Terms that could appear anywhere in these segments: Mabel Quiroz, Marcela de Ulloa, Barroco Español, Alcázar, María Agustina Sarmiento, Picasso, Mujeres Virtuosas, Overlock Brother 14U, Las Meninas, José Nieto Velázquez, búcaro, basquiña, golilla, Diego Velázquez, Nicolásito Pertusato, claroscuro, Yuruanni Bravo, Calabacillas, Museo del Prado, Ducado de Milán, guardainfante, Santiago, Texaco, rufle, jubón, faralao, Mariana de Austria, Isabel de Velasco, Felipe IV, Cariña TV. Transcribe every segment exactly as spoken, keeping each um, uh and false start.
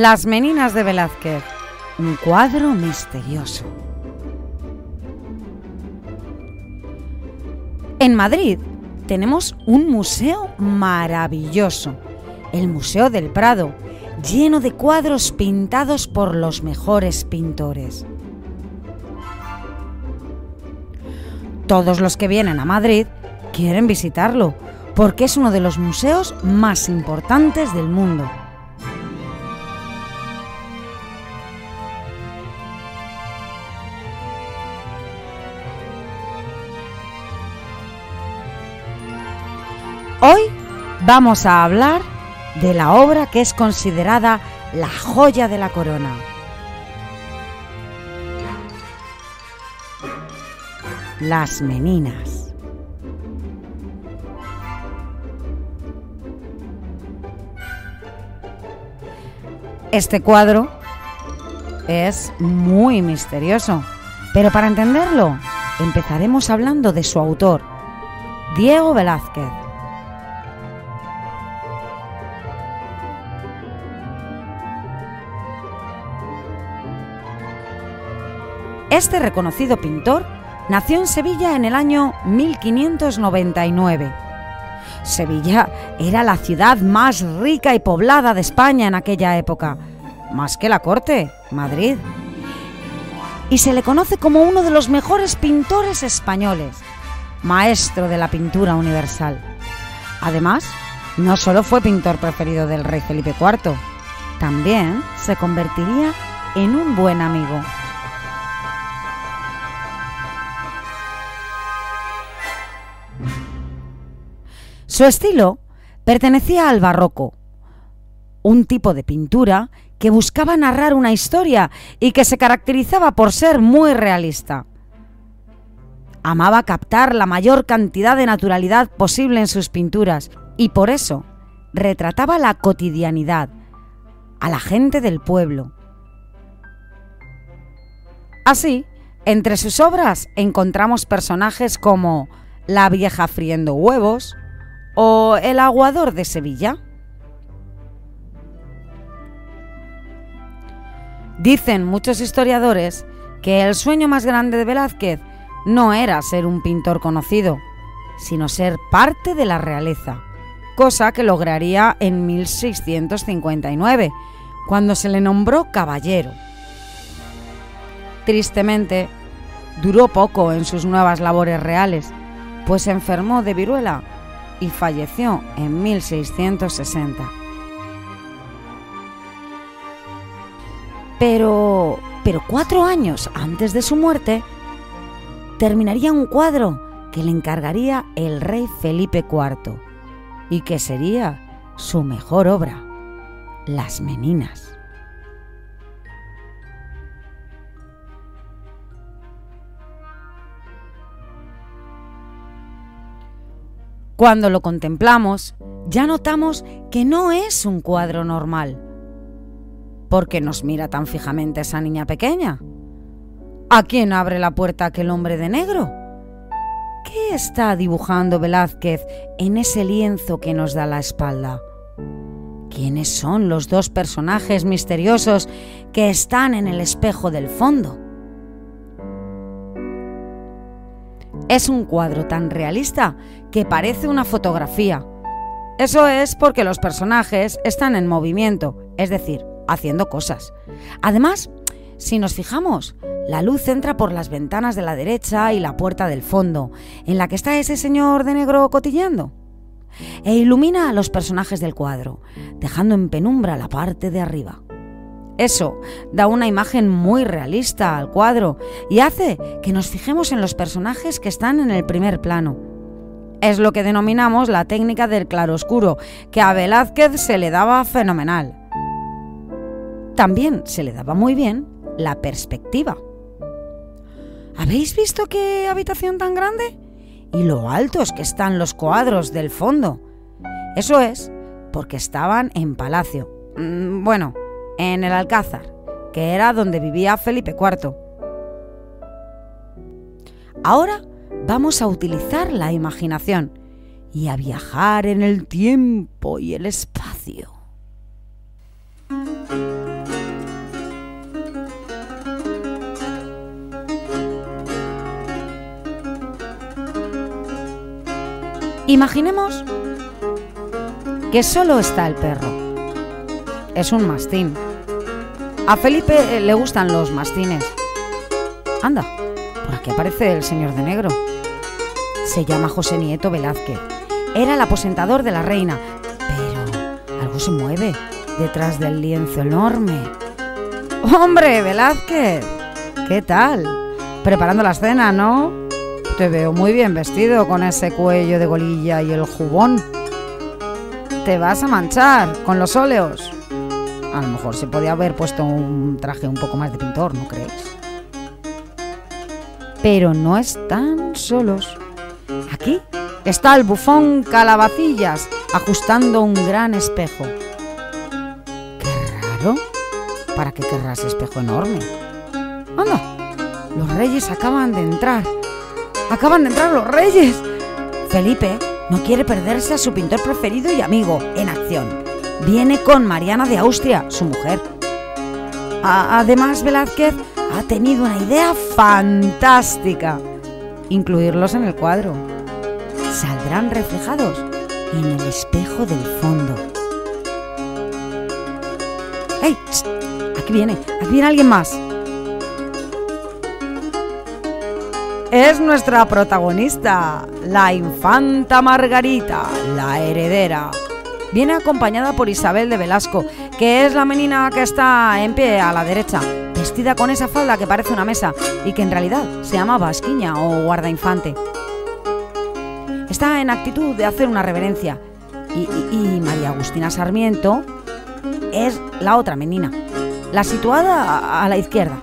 Las Meninas de Velázquez, un cuadro misterioso. En Madrid tenemos un museo maravilloso, el Museo del Prado, lleno de cuadros pintados por los mejores pintores. Todos los que vienen a Madrid quieren visitarlo, porque es uno de los museos más importantes del mundo. Hoy vamos a hablar de la obra que es considerada la joya de la corona. Las Meninas. Este cuadro es muy misterioso, pero para entenderlo empezaremos hablando de su autor, Diego Velázquez. Este reconocido pintor nació en Sevilla en el año mil quinientos noventa y nueve. Sevilla era la ciudad más rica y poblada de España en aquella época, más que la corte, Madrid. Y se le conoce como uno de los mejores pintores españoles, maestro de la pintura universal. Además, no solo fue pintor preferido del rey Felipe cuarto, también se convertiría en un buen amigo. Su estilo pertenecía al barroco, un tipo de pintura que buscaba narrar una historia y que se caracterizaba por ser muy realista. Amaba captar la mayor cantidad de naturalidad posible en sus pinturas y por eso retrataba la cotidianidad, a la gente del pueblo. Así, entre sus obras encontramos personajes como la vieja friendo huevos, o el aguador de Sevilla. Dicen muchos historiadores que el sueño más grande de Velázquez no era ser un pintor conocido, sino ser parte de la realeza, cosa que lograría en mil seiscientos cincuenta y nueve, cuando se le nombró caballero. Tristemente, duró poco en sus nuevas labores reales, pues se enfermó de viruela y falleció en mil seiscientos sesenta. Pero, pero cuatro años antes de su muerte, terminaría un cuadro que le encargaría el rey Felipe cuarto y que sería su mejor obra, Las Meninas. Cuando lo contemplamos, ya notamos que no es un cuadro normal. ¿Por qué nos mira tan fijamente esa niña pequeña? ¿A quién abre la puerta aquel hombre de negro? ¿Qué está dibujando Velázquez en ese lienzo que nos da la espalda? ¿Quiénes son los dos personajes misteriosos que están en el espejo del fondo? Es un cuadro tan realista que parece una fotografía. Eso es porque los personajes están en movimiento, es decir, haciendo cosas. Además, si nos fijamos, la luz entra por las ventanas de la derecha y la puerta del fondo, en la que está ese señor de negro cotilleando, e ilumina a los personajes del cuadro, dejando en penumbra la parte de arriba. Eso da una imagen muy realista al cuadro y hace que nos fijemos en los personajes que están en el primer plano. Es lo que denominamos la técnica del claroscuro, que a Velázquez se le daba fenomenal. También se le daba muy bien la perspectiva. ¿Habéis visto qué habitación tan grande? Y lo altos que están los cuadros del fondo. Eso es porque estaban en palacio. Bueno, en el Alcázar, que era donde vivía Felipe cuarto. Ahora vamos a utilizar la imaginación y a viajar en el tiempo y el espacio. Imaginemos que solo está el perro. Es un mastín. A Felipe le gustan los mastines. Anda, por aquí aparece el señor de negro. Se llama José Nieto Velázquez. Era el aposentador de la reina. Pero algo se mueve detrás del lienzo enorme. ¡Hombre, Velázquez! ¿Qué tal? Preparando la cena, ¿no? Te veo muy bien vestido con ese cuello de golilla y el jubón. Te vas a manchar con los óleos. A lo mejor se podía haber puesto un traje un poco más de pintor, ¿no crees? Pero no están solos. Aquí está el bufón Calabacillas ajustando un gran espejo. Qué raro. ¿Para qué querrás espejo enorme? ¡Anda! Los reyes acaban de entrar. ¡Acaban de entrar los reyes! Felipe no quiere perderse a su pintor preferido y amigo en acción. Viene con Mariana de Austria, su mujer. A- Además, Velázquez ha tenido una idea fantástica. Incluirlos en el cuadro. Saldrán reflejados en el espejo del fondo. ¡Ey! Aquí viene, aquí viene alguien más. Es nuestra protagonista, la infanta Margarita, la heredera. Viene acompañada por Isabel de Velasco, que es la menina que está en pie a la derecha, vestida con esa falda que parece una mesa y que en realidad se llama basquiña o guardainfante. Está en actitud de hacer una reverencia. Y, y, y María Agustina Sarmiento es la otra menina, la situada a, a la izquierda.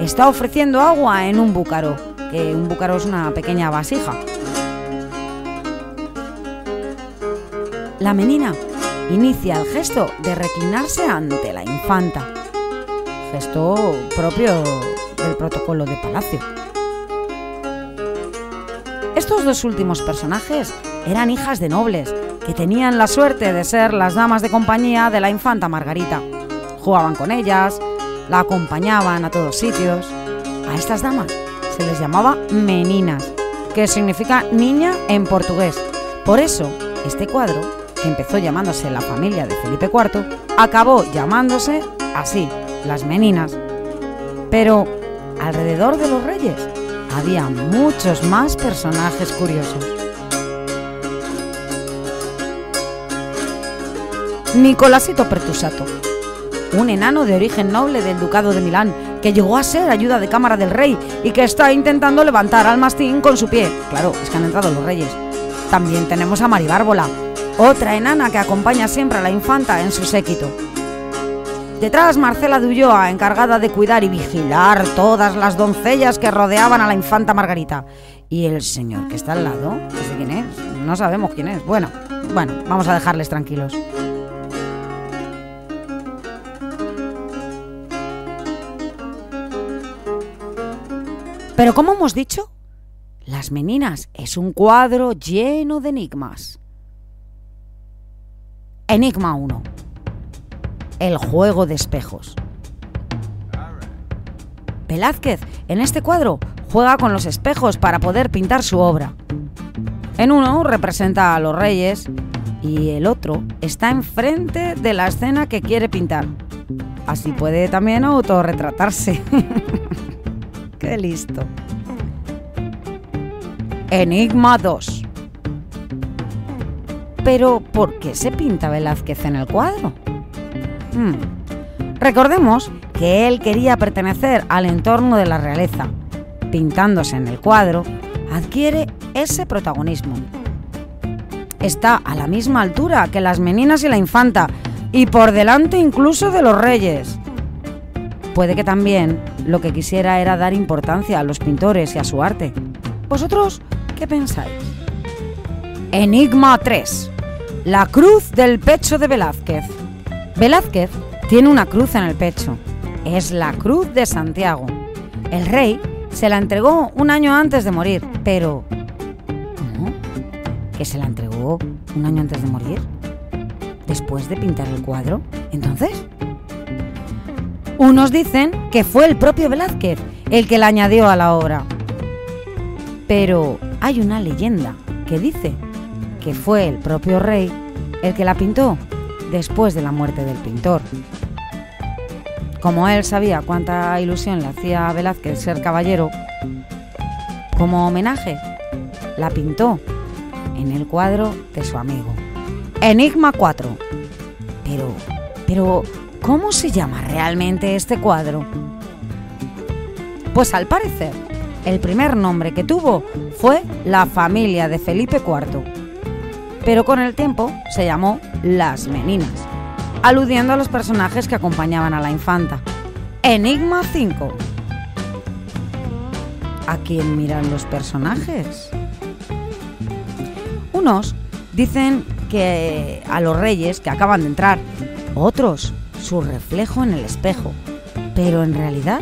Está ofreciendo agua en un búcaro, que un búcaro es una pequeña vasija. La menina inicia el gesto de reclinarse ante la infanta, gesto propio del protocolo de palacio. Estos dos últimos personajes eran hijas de nobles que tenían la suerte de ser las damas de compañía de la infanta Margarita. Jugaban con ellas, la acompañaban a todos sitios. A estas damas se les llamaba meninas, que significa niña en portugués. Por eso, este cuadro, que empezó llamándose La familia de Felipe cuarto, acabó llamándose así, Las Meninas. Pero alrededor de los reyes había muchos más personajes curiosos. Nicolásito Pertusato, un enano de origen noble del Ducado de Milán, que llegó a ser ayuda de cámara del rey y que está intentando levantar al mastín con su pie. Claro, es que han entrado los reyes. También tenemos a Maribárbola, otra enana que acompaña siempre a la infanta en su séquito. Detrás, Marcela de Ulloa, encargada de cuidar y vigilar todas las doncellas que rodeaban a la infanta Margarita. Y el señor que está al lado, no sé quién es, no sabemos quién es. Bueno, bueno, vamos a dejarles tranquilos. Pero como hemos dicho, Las Meninas es un cuadro lleno de enigmas. Enigma uno. El juego de espejos. Velázquez, en este cuadro, juega con los espejos para poder pintar su obra. En uno representa a los reyes y el otro está enfrente de la escena que quiere pintar. Así puede también autorretratarse. ¡Qué listo! Enigma dos. Pero, ¿por qué se pinta Velázquez en el cuadro? Hmm. Recordemos que él quería pertenecer al entorno de la realeza. Pintándose en el cuadro, adquiere ese protagonismo. Está a la misma altura que Las Meninas y la infanta, y por delante incluso de los reyes. Puede que también lo que quisiera era dar importancia a los pintores y a su arte. ¿Vosotros qué pensáis? Enigma tres. La cruz del pecho de Velázquez. Velázquez tiene una cruz en el pecho. Es la cruz de Santiago. El rey se la entregó un año antes de morir, pero... ¿Cómo? ¿Que se la entregó un año antes de morir? ¿Después de pintar el cuadro? ¿Entonces? Unos dicen que fue el propio Velázquez el que la añadió a la obra. Pero hay una leyenda que dice que fue el propio rey el que la pintó después de la muerte del pintor. Como él sabía cuánta ilusión le hacía a Velázquez ser caballero, como homenaje, la pintó en el cuadro de su amigo. Enigma cuatro. Pero, pero, ¿cómo se llama realmente este cuadro? Pues al parecer, el primer nombre que tuvo fue la familia de Felipe cuarto, pero con el tiempo se llamó Las Meninas, aludiendo a los personajes que acompañaban a la infanta. Enigma cinco. ¿A quién miran los personajes? Unos dicen que a los reyes que acaban de entrar, otros su reflejo en el espejo, pero en realidad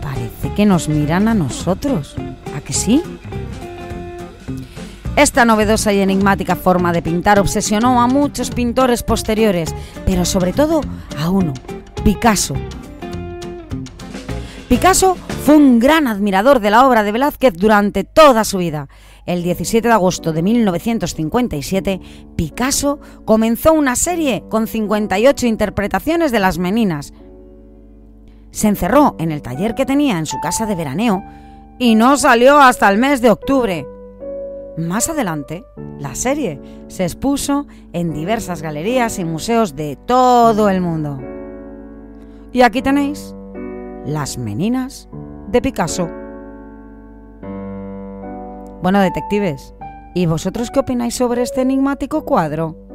parece que nos miran a nosotros, ¿a que sí? Esta novedosa y enigmática forma de pintar obsesionó a muchos pintores posteriores, pero sobre todo a uno, Picasso. Picasso fue un gran admirador de la obra de Velázquez durante toda su vida. El diecisiete de agosto de mil novecientos cincuenta y siete, Picasso comenzó una serie con cincuenta y ocho interpretaciones de Las Meninas. Se encerró en el taller que tenía en su casa de veraneo y no salió hasta el mes de octubre. Más adelante, la serie se expuso en diversas galerías y museos de todo el mundo. Y aquí tenéis Las Meninas de Picasso. Bueno, detectives, ¿y vosotros qué opináis sobre este enigmático cuadro?